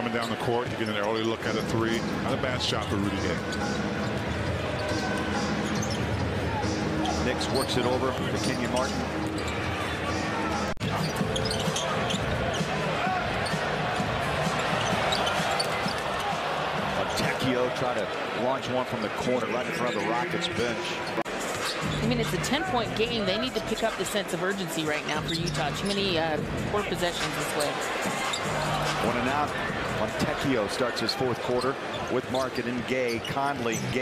coming down the court. You get an early look at a three. Not a bad shot for Rudy Gay. Knicks works it over to Kenyon Martin. Fontecchio try to launch one from the corner right in front of the Rockets bench. I mean, it's a 10-point game. They need to pick up the sense of urgency right now for Utah. Too many poor possessions this way. One and out. Fontecchio starts his fourth quarter with Markkanen and Gay. Conley, Gay.